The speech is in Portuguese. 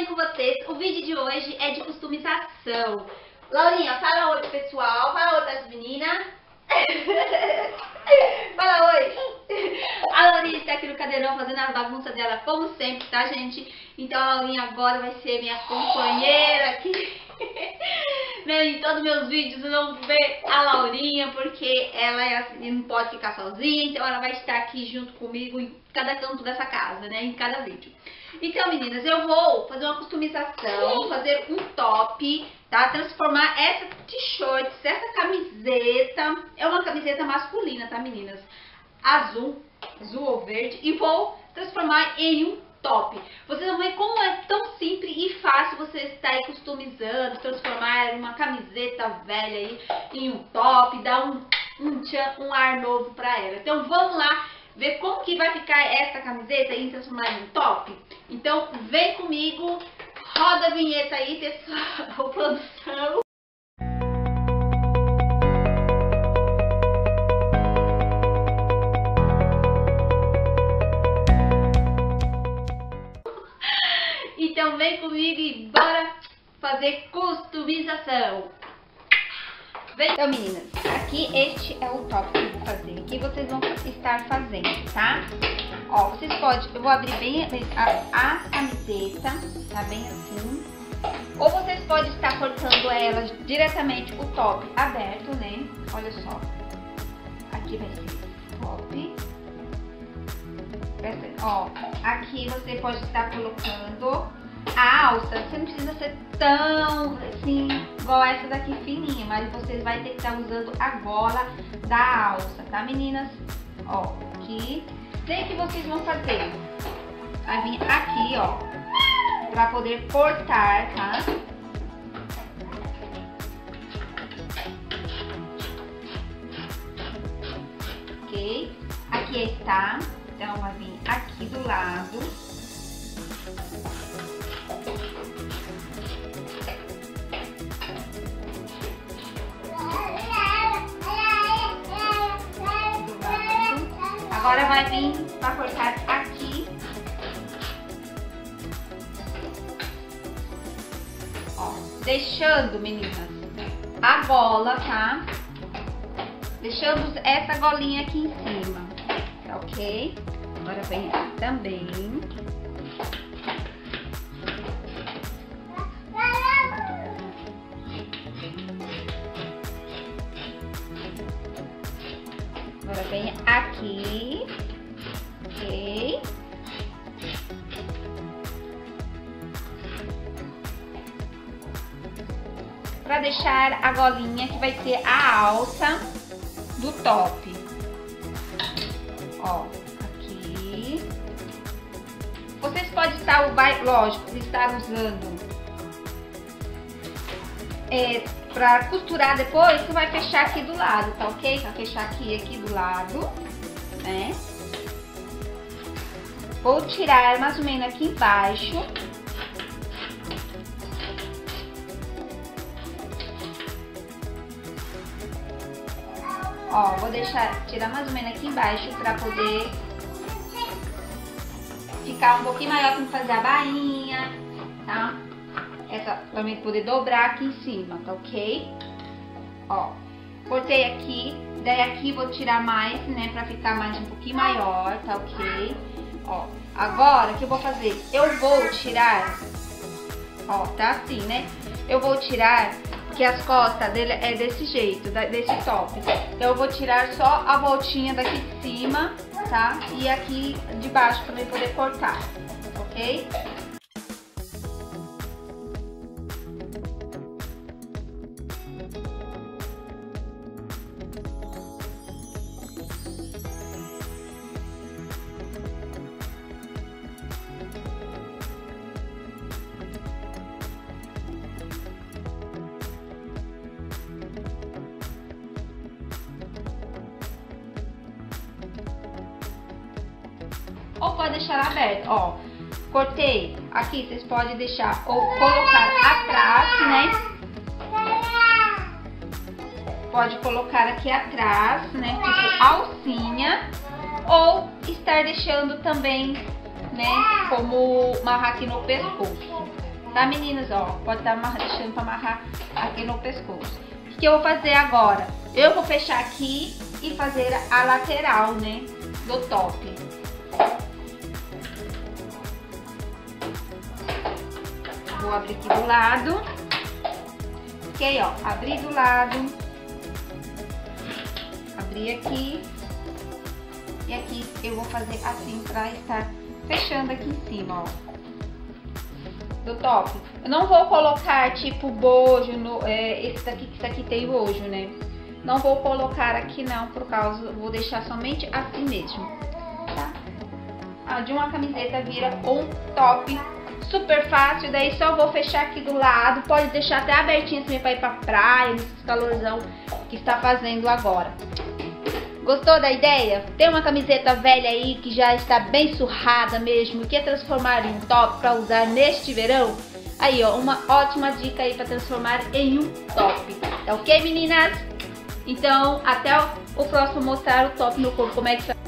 bem com vocês? O vídeo de hoje é de customização. Laurinha, fala oi pro pessoal, fala oi pras meninas. Fala oi. A Laurinha está aqui no cadeirão fazendo a bagunça dela como sempre, tá, gente? Então a Laurinha agora vai ser minha companheira aqui. Em todos os meus vídeos eu não vejo a Laurinha, porque ela é assim, não pode ficar sozinha, então ela vai estar aqui junto comigo em cada canto dessa casa, né, em cada vídeo. Então, meninas, eu vou fazer uma customização, fazer um top, tá, transformar essa t-shirt, essa camiseta, é uma camiseta masculina, tá, meninas, azul ou verde, e vou transformar em um top. Vocês vão ver como é tão simples e fácil você estar aí customizando, transformar uma camiseta velha aí em um top, dar um ar novo pra ela. Então vamos lá ver como que vai ficar essa camiseta e transformar em um top. Então vem comigo, roda a vinheta aí, pessoal, produção. Então vem comigo e bora fazer customização. Vem. Então, meninas, aqui este é o top que eu vou fazer, que vocês vão estar fazendo, tá? Ó, vocês podem, eu vou abrir bem a camiseta, tá bem assim. Ou vocês podem estar cortando ela diretamente o top aberto, né? Olha só. Aqui vai ser o top. Ó, aqui você pode estar colocando a alça, você não precisa ser tão assim, igual essa daqui fininha, mas vocês vai ter que estar usando a gola da alça, tá, meninas? Ó, aqui, sei que vocês vão fazer, vai vir aqui, ó, pra poder cortar, tá? Ok, aqui está, então vai vir aqui do lado. Agora vai vir para cortar aqui, ó, deixando, meninas, a gola, tá? Deixando essa golinha aqui em cima, tá, ok? Agora vem aqui também. Agora vem aqui, ok? Pra deixar a golinha que vai ser a alça do top. Ó, aqui. Vocês podem estar, lógico, estar usando pra costurar depois, você vai fechar aqui do lado, tá, ok? Vai fechar aqui do lado, né? Vou tirar mais ou menos aqui embaixo. Ó, vou deixar, tirar mais ou menos aqui embaixo pra poder ficar um pouquinho maior pra fazer a bainha, tá? Essa também poder dobrar aqui em cima, tá, ok? Ó, cortei aqui, daí aqui vou tirar mais, né, pra ficar mais um pouquinho maior, tá, ok? Ó, agora o que eu vou fazer? Eu vou tirar, ó, tá assim, né? Eu vou tirar, porque as costas dele é desse jeito, desse top. Então eu vou tirar só a voltinha daqui de cima, tá? E aqui de baixo também poder cortar, ok? Ou pode deixar aberto, ó, cortei aqui, vocês podem deixar ou colocar atrás, né? Pode colocar aqui atrás, né, tipo alcinha, ou estar deixando também, né, como amarrar aqui no pescoço, tá, meninas? Ó, pode estar deixando pra amarrar aqui no pescoço. O que eu vou fazer agora? Eu vou fechar aqui e fazer a lateral, né, do top. Vou abrir aqui do lado. Ok, ó, abri do lado. Abri aqui. E aqui eu vou fazer assim pra estar fechando aqui em cima, ó, do top. Eu não vou colocar tipo bojo, esse daqui tem bojo, né? Não vou colocar aqui não, por causa, vou deixar somente assim mesmo, tá? Ah, de uma camiseta vira um top super fácil, daí só vou fechar aqui do lado, pode deixar até abertinho assim pra ir pra praia, nesse calorzão que está fazendo agora. Gostou da ideia? Tem uma camiseta velha aí que já está bem surrada mesmo, que é transformar em um top para usar neste verão? Aí, ó, uma ótima dica aí para transformar em um top. Tá ok, meninas? Então, até o próximo mostrar o top no corpo, como é que faz.